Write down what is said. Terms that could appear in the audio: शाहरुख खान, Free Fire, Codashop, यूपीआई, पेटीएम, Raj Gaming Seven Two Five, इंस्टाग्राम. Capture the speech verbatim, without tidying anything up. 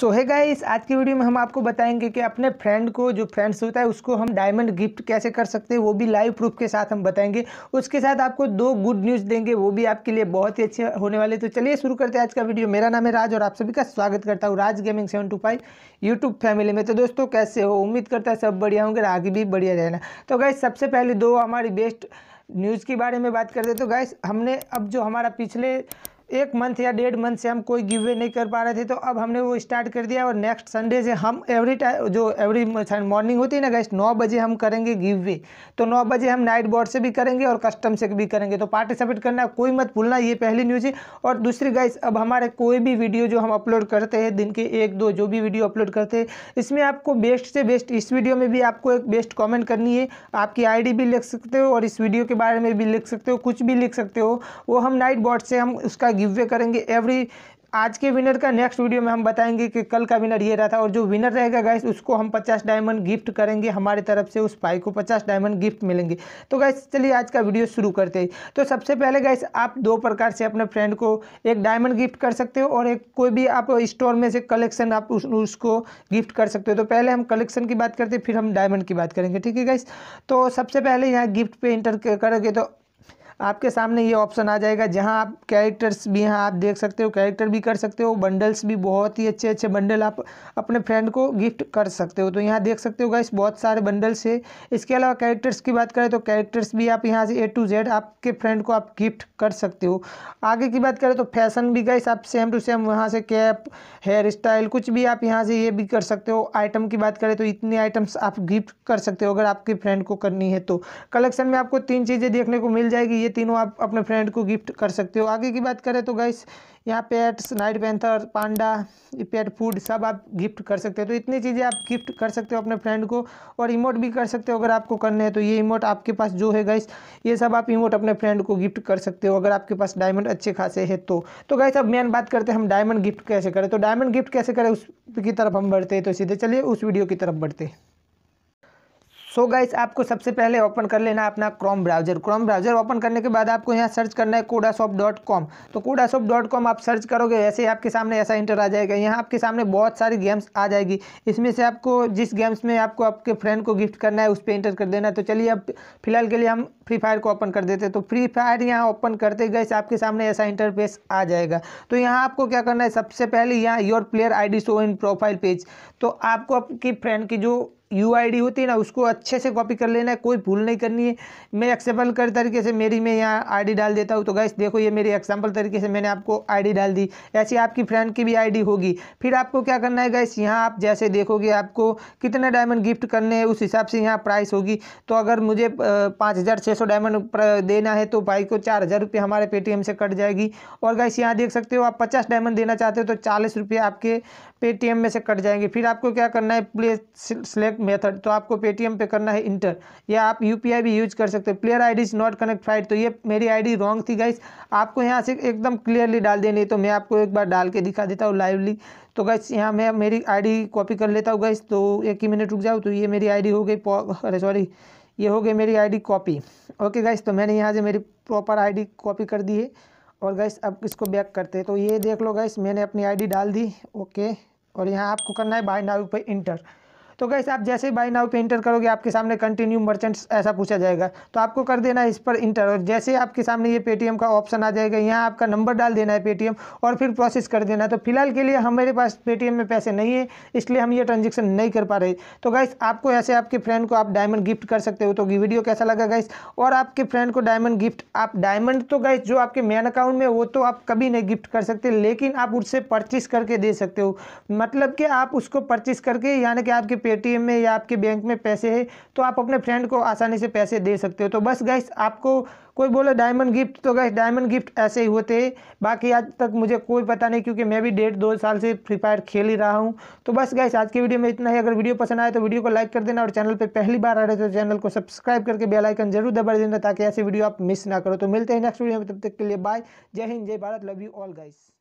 सो है गाइस, आज की वीडियो में हम आपको बताएंगे कि अपने फ्रेंड को, जो फ्रेंड्स होता है, उसको हम डायमंड गिफ्ट कैसे कर सकते हैं, वो भी लाइव प्रूफ के साथ हम बताएंगे। उसके साथ आपको दो गुड न्यूज़ देंगे, वो भी आपके लिए बहुत ही अच्छे होने वाले। तो चलिए शुरू करते हैं आज का वीडियो। मेरा नाम है राज और आप सभी का स्वागत करता हूँ Raj gaming seven two five YouTube family में। तो दोस्तों कैसे हो, उम्मीद करता है सब बढ़िया होंगे, आगे भी बढ़िया रहना। तो गाइस सबसे पहले दो हमारी बेस्ट न्यूज़ के बारे में बात करते हैं। तो गाइस हमने अब जो हमारा पिछले एक मंथ या डेढ़ मंथ से हम कोई गिवे नहीं कर पा रहे थे, तो अब हमने वो स्टार्ट कर दिया और नेक्स्ट संडे से हम एवरी टाइम जो एवरी मॉर्निंग होती है ना गाइस, नौ बजे हम करेंगे गिवे। तो नौ बजे हम नाइट बोर्ड से भी करेंगे और कस्टम से भी करेंगे, तो पार्टिसिपेट करना कोई मत भूलना। ये पहली न्यूज़ है। और दूसरी गाइस, अब हमारे कोई भी वीडियो जो हम अपलोड करते हैं, दिन के एक दो जो भी वीडियो अपलोड करते हैं, इसमें आपको बेस्ट से बेस्ट, इस वीडियो में भी आपको एक बेस्ट कॉमेंट करनी है। आपकी आई डी भी लिख सकते हो और इस वीडियो के बारे में भी लिख सकते हो, कुछ भी लिख सकते हो। वो हम नाइट बोर्ड से हम उसका गिववे करेंगे। एवरी आज के विनर का नेक्स्ट वीडियो में हम बताएंगे कि कल का विनर ये रहा था, और जो विनर रहेगा गाइस उसको हम पचास डायमंड गिफ्ट करेंगे हमारी तरफ से। उस भाई को पचास डायमंड गिफ्ट मिलेंगे। तो गाइस चलिए आज का वीडियो शुरू करते हैं। तो सबसे पहले गाइस आप दो प्रकार से अपने फ्रेंड को एक डायमंड गिफ्ट कर सकते हो और एक कोई भी आप स्टोर में से कलेक्शन आप उस, उसको गिफ्ट कर सकते हो। तो पहले हम कलेक्शन की बात करते हैं, फिर हम डायमंड की बात करेंगे, ठीक है गाइस। तो सबसे पहले यहाँ गिफ्ट पे इंटर करोगे तो आपके सामने ये ऑप्शन आ जाएगा, जहां आप कैरेक्टर्स भी यहाँ आप देख सकते हो, कैरेक्टर भी कर सकते हो, बंडल्स भी, बहुत ही अच्छे अच्छे बंडल आप अपने फ्रेंड को गिफ्ट कर सकते हो। तो यहाँ देख सकते हो गाइस बहुत सारे बंडल्स है। इसके अलावा कैरेक्टर्स की बात करें तो कैरेक्टर्स भी आप यहाँ से ए टू जेड आपके फ्रेंड को आप गिफ्ट कर सकते हो। आगे की बात करें तो फैशन भी गाइस आप सेम टू सेम वहाँ से कैप, हेयर स्टाइल, कुछ भी आप यहाँ से ये भी कर सकते हो। आइटम की बात करें तो इतने आइटम्स आप गिफ्ट कर सकते हो अगर आपके फ्रेंड को करनी है तो। कलेक्शन में आपको तीन चीज़ें देखने को मिल जाएगी, तीनों आप अपने फ्रेंड को गिफ्ट कर सकते हो। आगे की बात करें तो गाइस यहाँ pets, night panther, panda, pet food सब आप गिफ्ट कर सकते हो। तो इतनी चीज़ें आप गिफ्ट कर सकते हो अपने फ्रेंड को। और इमोट भी कर सकते हो अगर आपको करने हैं तो। ये इमोट आपके पास जो है गाइस, ये सब आप इमोट अपने फ्रेंड को गिफ्ट कर सकते हो अगर आपके पास डायमंड अच्छे खासे हैं तो। तो गाइस अब मेन बात करते हैं हम डायमंड गिफ्ट कैसे करें। तो डायमंड गिफ्ट कैसे करें उसकी तरफ हम बढ़ते हैं, तो सीधे चलिए उस वीडियो की तरफ बढ़ते हैं। सो so गाइस आपको सबसे पहले ओपन कर लेना अपना Chrome browser. Chrome browser open करने के बाद आपको यहाँ सर्च करना है कोडाशॉप डॉट कॉम। तो कोडाशॉप डॉट कॉम आप सर्च करोगे, ऐसे ही आपके सामने ऐसा इंटर आ जाएगा। यहाँ आपके सामने बहुत सारी गेम्स आ जाएगी, इसमें से आपको जिस गेम्स में आपको आपके फ्रेंड को गिफ्ट करना है उस पर इंटर कर देना है। तो चलिए अब फिलहाल के लिए हम फ्री फायर को ओपन कर देते हैं। तो फ्री फायर यहाँ ओपन करते गाइस आपके सामने ऐसा इंटरफेस आ जाएगा। तो यहाँ आपको क्या करना है, सबसे पहले यहाँ your player I D show in profile page. तो आपको आपकी फ्रेंड की जो यू आई डी होती है ना उसको अच्छे से कॉपी कर लेना है, कोई भूल नहीं करनी है। मैं एक्सेम्पल कर तरीके से मेरी मैं यहाँ आई डी डाल देता हूँ। तो गाइस देखो ये मेरी एक्सेम्पल तरीके से मैंने आपको आई डी डाल दी, ऐसी आपकी फ्रेंड की भी आई डी होगी। फिर आपको क्या करना है गाइस, यहाँ आप जैसे देखोगे आपको कितने डायमंड गिफ्ट करने हैं उस हिसाब से यहाँ प्राइस होगी। तो अगर मुझे पाँच हज़ार छः सौ डायमंड देना है तो भाई को चार हज़ार रुपये हमारे पेटीएम से कट जाएगी। और गाइस यहाँ देख सकते हो आप पचास डायमंड देना चाहते हो तो चालीस रुपये आपके पेटीएम में से कट जाएंगे। फिर आपको क्या करना है, प्ले सिलेक्ट मेथड, तो आपको पेटीएम पे करना है इंटर, या आप यूपीआई भी यूज कर सकते हो। Player ID is not connect फाइट, तो ये मेरी आईडी रॉन्ग थी गाइस, आपको यहाँ से एकदम क्लियरली डाल देनी है। तो मैं आपको एक बार डाल के दिखा देता हूँ लाइवली। तो गाइस यहाँ मैं मेरी आईडी कॉपी कर लेता हूँ गाइस, तो एक ही मिनट रुक जाओ। तो ये मेरी आईडी हो गई, अरे सॉरी ये हो गई मेरी आईडी कॉपी। ओके गाइस, तो मैंने यहाँ से मेरी प्रॉपर आईडी कॉपी कर दी है। और गाइस अब इसको बैक करते हैं। तो ये देख लो गाइस मैंने अपनी आईडी डाल दी, ओके। और यहाँ आपको करना है बाय नाउ पे इंटर। तो गाइस आप जैसे ही बाय नाउ पे इंटर करोगे आपके सामने कंटिन्यू मर्चेंट्स ऐसा पूछा जाएगा, तो आपको कर देना है इस पर इंटर। और जैसे आपके सामने ये पेटीएम का ऑप्शन आ जाएगा, यहाँ आपका नंबर डाल देना है पेटीएम, और फिर प्रोसेस कर देना है। तो फिलहाल के लिए हमारे पास पेटीएम में पैसे नहीं है, इसलिए हम ये ट्रांजेक्शन नहीं कर पा रहे। तो गाइस आपको ऐसे आपके फ्रेंड को आप डायमंड गिफ्ट कर सकते हो। तो वीडियो कैसा लगा गाइस, और आपके फ्रेंड को डायमंड गिफ्ट, आप डायमंड तो गाइस जो आपके मेन अकाउंट में वो तो आप कभी नहीं गिफ्ट कर सकते, लेकिन आप उससे परचेस करके दे सकते हो। मतलब कि आप उसको परचेस करके, यानी कि आपके पेटीएम में या आपके बैंक में पैसे हैं तो आप अपने फ्रेंड को आसानी से पैसे दे सकते हो। तो बस गाइस आपको कोई बोले डायमंड गिफ्ट, तो गाइस डायमंड गिफ्ट ऐसे ही होते हैं। बाकी आज तक मुझे कोई पता नहीं, क्योंकि मैं भी डेढ़ दो साल से फ्री फायर खेल ही रहा हूं। तो बस गाइस आज की वीडियो में इतना ही। अगर वीडियो पसंद आए तो वीडियो को लाइक कर देना, और चैनल पर पहली बार आ रहे तो चैनल को सब्सक्राइब करके बेल आइकन जरूर दबा देना ताकि ऐसे वीडियो आप मिस ना करो। तो मिलते हैं नेक्स्ट वीडियो में, तब तक के लिए बाय, जय हिंद, जय Bharat, love you all guys.